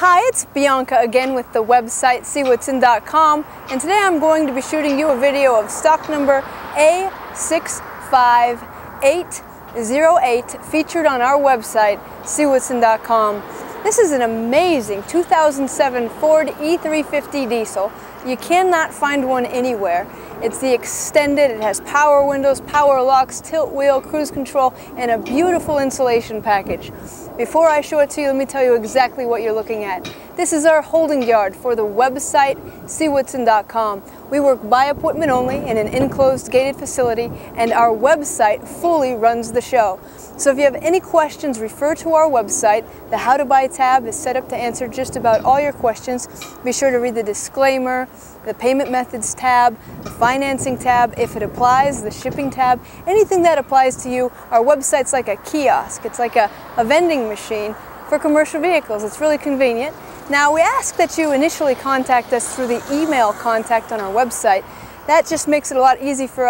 Hi, it's Bianca again with the website SeeWhatsIn.com, and today I'm going to be shooting you a video of stock number A65808 featured on our website SeeWhatsIn.com. This is an amazing 2007 Ford E350 diesel. You cannot find one anywhere. It's the extended, it has power windows, power locks, tilt wheel, cruise control, and a beautiful insulation package. Before I show it to you, let me tell you exactly what you're looking at. This is our holding yard for the website SeeWhatsIn.com. We work by appointment only in an enclosed gated facility, and our website fully runs the show. So if you have any questions, refer to our website. The How to Buy tab is set up to answer just about all your questions. Be sure to read the disclaimer, the payment methods tab, the financing tab, if it applies, the shipping tab, anything that applies to you. Our website's like a kiosk. It's like a vending machine for commercial vehicles. It's really convenient. Now, we ask that you initially contact us through the email contact on our website. That just makes it a lot easier for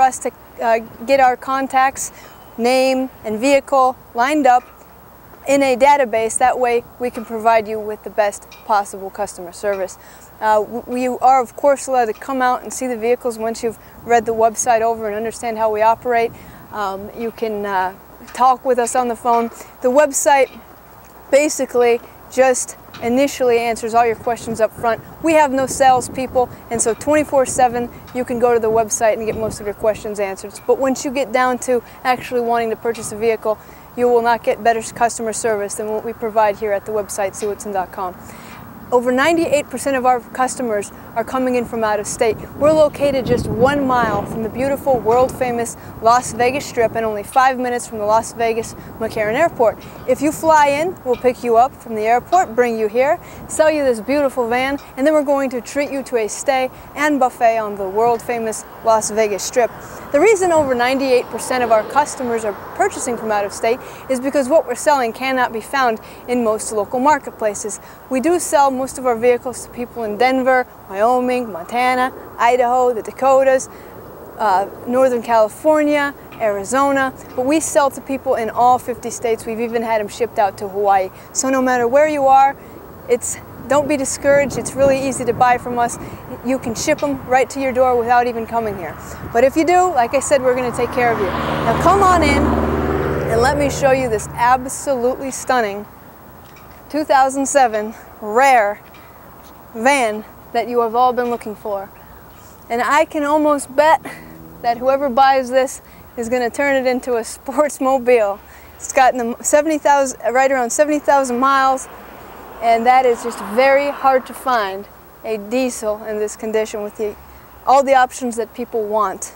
us to get our contacts, name and vehicle lined up in a database. That way we can provide you with the best possible customer service. You are of course allowed to come out and see the vehicles once you've read the website over and understand how we operate. You can talk with us on the phone. The website basically just initially answers all your questions up front. We have no salespeople, and so 24/7 you can go to the website and get most of your questions answered. But once you get down to actually wanting to purchase a vehicle, you will not get better customer service than what we provide here at the website SeeWhatsIn.com. Over 98% of our customers are coming in from out of state. We're located just 1 mile from the beautiful, world-famous Las Vegas Strip and only 5 minutes from the Las Vegas McCarran Airport. If you fly in, we'll pick you up from the airport, bring you here, sell you this beautiful van, and then we're going to treat you to a stay and buffet on the world-famous Las Vegas Strip. The reason over 98% of our customers are purchasing from out of state is because what we're selling cannot be found in most local marketplaces. We do sell most of our vehicles to people in Denver, Wyoming, Montana, Idaho, the Dakotas, Northern California, Arizona, but we sell to people in all 50 states. We've even had them shipped out to Hawaii. So no matter where you are, don't be discouraged. It's really easy to buy from us. You can ship them right to your door without even coming here. But if you do, like I said, we're going to take care of you. Now come on in and let me show you this absolutely stunning 2007 rare van that you have all been looking for. And I can almost bet that whoever buys this is going to turn it into a Sportsmobile. It's gotten right around 70,000 miles, and that is just very hard to find a diesel in this condition with all the options that people want.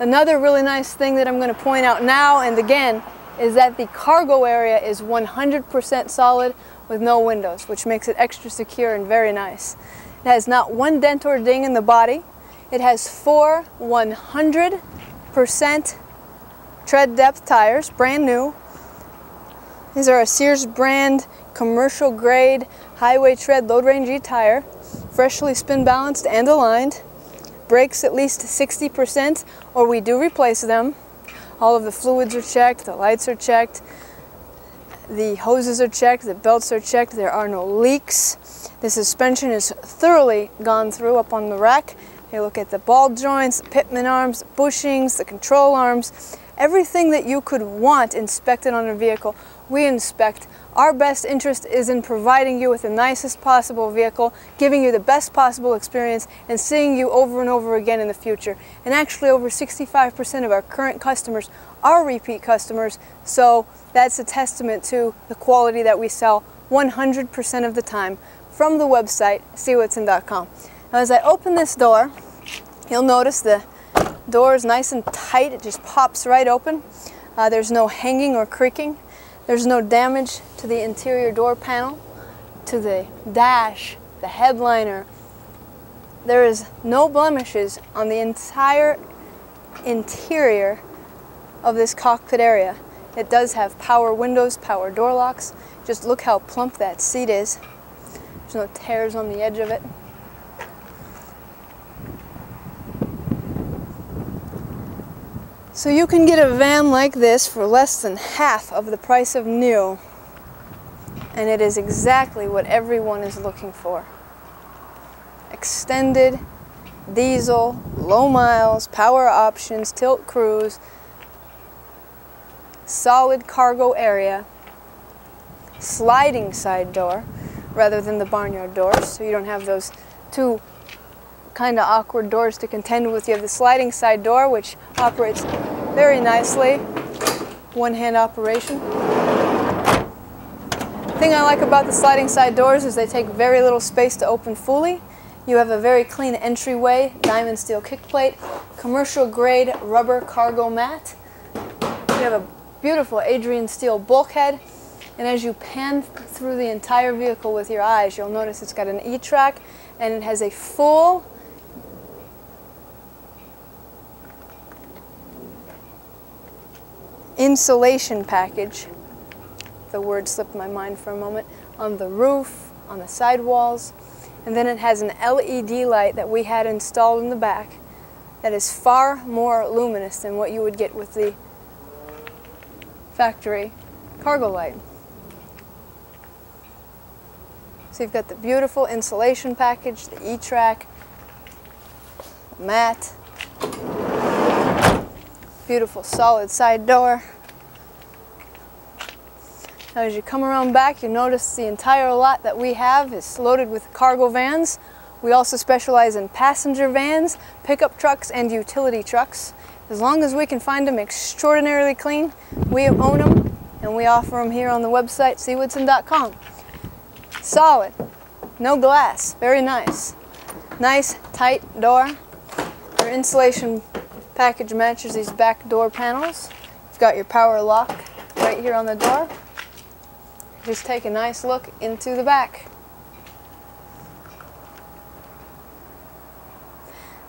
Another really nice thing that I'm going to point out now and again is that the cargo area is 100% solid with no windows, which makes it extra secure and very nice. It has not one dent or ding in the body. It has four 100% tread depth tires, brand new. These are a Sears brand commercial grade highway tread load range E tire, freshly spin balanced and aligned. Brakes at least 60% or we do replace them. All of the fluids are checked, the lights are checked, the hoses are checked, the belts are checked, there are no leaks. The suspension is thoroughly gone through up on the rack. You look at the ball joints, the pitman arms, the bushings, the control arms, everything that you could want inspected on a vehicle, we inspect. Our best interest is in providing you with the nicest possible vehicle, giving you the best possible experience, and seeing you over and over again in the future. And actually over 65% of our current customers are repeat customers, so that's a testament to the quality that we sell 100% of the time from the website SeeWhatsIn.com. Now as I open this door, you'll notice the door is nice and tight, it just pops right open. There's no hanging or creaking. There's no damage to the interior door panel, to the dash, the headliner. There is no blemishes on the entire interior of this cockpit area. It does have power windows, power door locks. Just look how plump that seat is. There's no tears on the edge of it. So you can get a van like this for less than half of the price of new. And it is exactly what everyone is looking for. Extended, diesel, low miles, power options, tilt cruise, solid cargo area, sliding side door rather than the barnyard doors, so you don't have those two kind of awkward doors to contend with. You have the sliding side door, which operates very nicely, one-hand operation. The thing I like about the sliding side doors is they take very little space to open fully. You have a very clean entryway, diamond steel kickplate, commercial grade rubber cargo mat. You have a beautiful Adrian steel bulkhead, and as you pan through the entire vehicle with your eyes, you'll notice it's got an e-track, and it has a full insulation package. The word slipped my mind for a moment, on the roof, on the sidewalls, and then it has an LED light that we had installed in the back that is far more luminous than what you would get with the factory cargo light. So you've got the beautiful insulation package, the e-track, the mat, beautiful solid side door. Now as you come around back, you'll notice the entire lot that we have is loaded with cargo vans. We also specialize in passenger vans, pickup trucks, and utility trucks. As long as we can find them extraordinarily clean, we own them, and we offer them here on the website, SeeWhatsIn.com. Solid, no glass, very nice. Nice, tight door. Your insulation package matches these back door panels. You've got your power lock right here on the door. Just take a nice look into the back.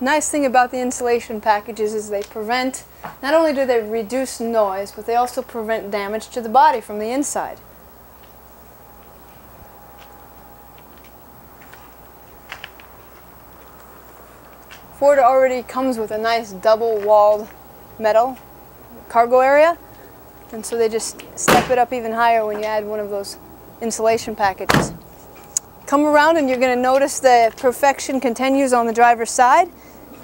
Nice thing about the insulation packages is they prevent, not only do they reduce noise, but they also prevent damage to the body from the inside. Ford already comes with a nice double-walled metal cargo area. And so they just step it up even higher when you add one of those insulation packages. Come around and you're going to notice the perfection continues on the driver's side.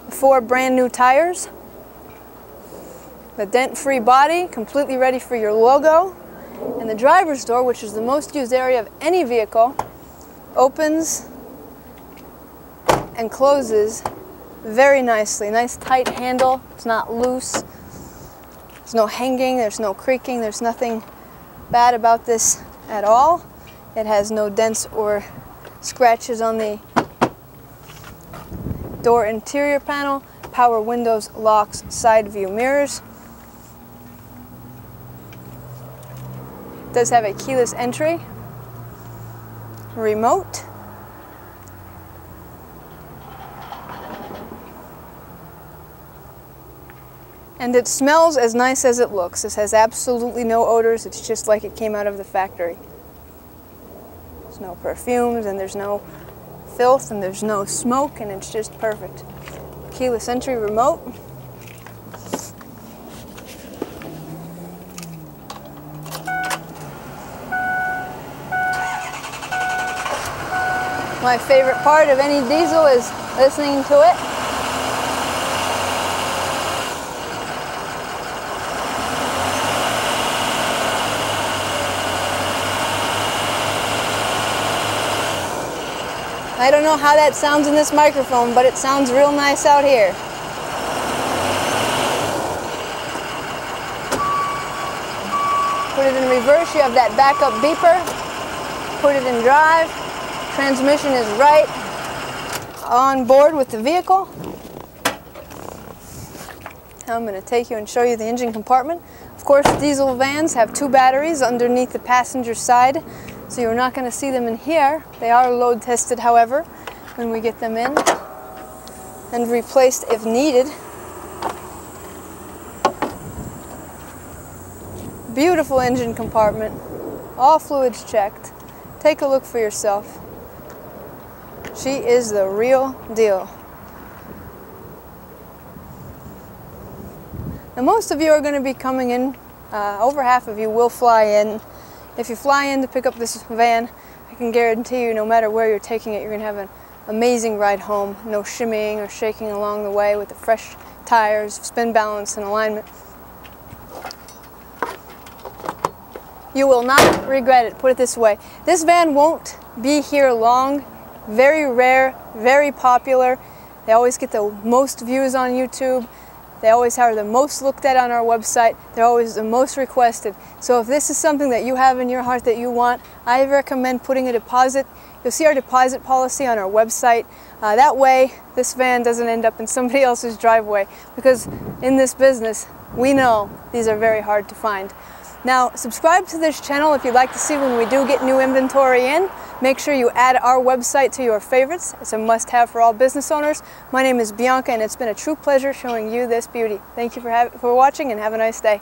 The 4 brand new tires. The dent-free body, completely ready for your logo. And the driver's door, which is the most used area of any vehicle, opens and closes very nicely. Nice tight handle, it's not loose. There's no hanging, there's no creaking, there's nothing bad about this at all. It has no dents or scratches on the door interior panel, power windows, locks, side view mirrors. It does have a keyless entry, remote. And it smells as nice as it looks. This has absolutely no odors. It's just like it came out of the factory. There's no perfumes, and there's no filth, and there's no smoke, and it's just perfect. Keyless entry, remote. My favorite part of any diesel is listening to it. I don't know how that sounds in this microphone, but it sounds real nice out here. Put it in reverse, you have that backup beeper. Put it in drive. Transmission is right on board with the vehicle. I'm going to take you and show you the engine compartment. Of course, diesel vans have 2 batteries underneath the passenger side. So you're not going to see them in here. They are load tested, however, when we get them in and replaced if needed. Beautiful engine compartment, all fluids checked. Take a look for yourself. She is the real deal. Now most of you are going to be coming in, over half of you will fly in If you fly in to pick up this van, I can guarantee you no matter where you're taking it, you're going to have an amazing ride home. No shimmying or shaking along the way with the fresh tires, spin balance, and alignment. You will not regret it, put it this way. This van won't be here long. Very rare, very popular. They always get the most views on YouTube. They always are the most looked at on our website. They're always the most requested. So if this is something that you have in your heart that you want, I recommend putting a deposit. You'll see our deposit policy on our website. That way, this van doesn't end up in somebody else's driveway, because in this business, we know these are very hard to find. Now, subscribe to this channel if you'd like to see when we do get new inventory in. Make sure you add our website to your favorites. It's a must-have for all business owners. My name is Bianca, and it's been a true pleasure showing you this beauty. Thank you for watching, and have a nice day.